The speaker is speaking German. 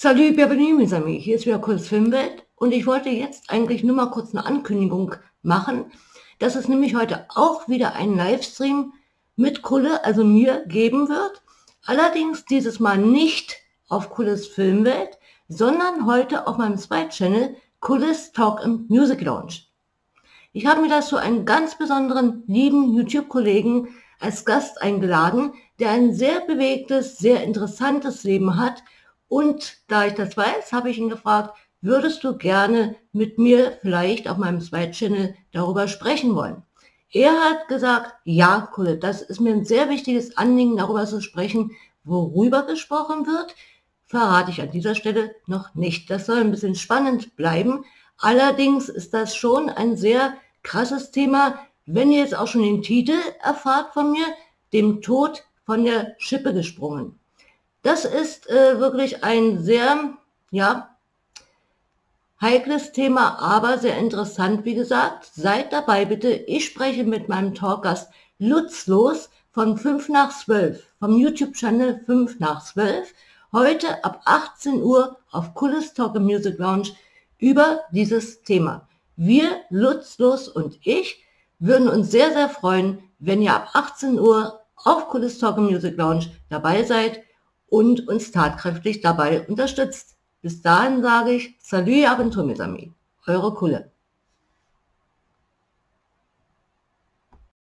Salut, bienvenue mes amis, hier ist wieder Kulles Filmwelt und ich wollte jetzt eigentlich nur mal kurz eine Ankündigung machen, dass es nämlich heute auch wieder einen Livestream mit Kulle, also mir, geben wird. Allerdings dieses Mal nicht auf Kulles Filmwelt, sondern heute auf meinem Zweit-Channel Kulles Talk im Music Lounge. Ich habe mir dazu einen ganz besonderen, lieben YouTube-Kollegen als Gast eingeladen, der ein sehr bewegtes, sehr interessantes Leben hat. Und da ich das weiß, habe ich ihn gefragt, würdest du gerne mit mir vielleicht auf meinem Zweit-Channel darüber sprechen wollen? Er hat gesagt, ja, Kulle, das ist mir ein sehr wichtiges Anliegen, darüber zu sprechen. Worüber gesprochen wird, verrate ich an dieser Stelle noch nicht. Das soll ein bisschen spannend bleiben. Allerdings ist das schon ein sehr krasses Thema. Wenn ihr jetzt auch schon den Titel erfahrt von mir, dem Tod von der Schippe gesprungen. Das ist wirklich ein sehr, ja, heikles Thema, aber sehr interessant, wie gesagt. Seid dabei bitte. Ich spreche mit meinem Talkgast Lutzlos von 5 nach 12, vom YouTube-Channel 5 nach 12, heute ab 18 Uhr auf Kulles Talk im Music Lounge über dieses Thema. Wir, Lutzlos und ich, würden uns sehr, sehr freuen, wenn ihr ab 18 Uhr auf Kulles Talk im Music Lounge dabei seid und uns tatkräftig dabei unterstützt. Bis dahin sage ich, salut, mes amis, eure Kulle.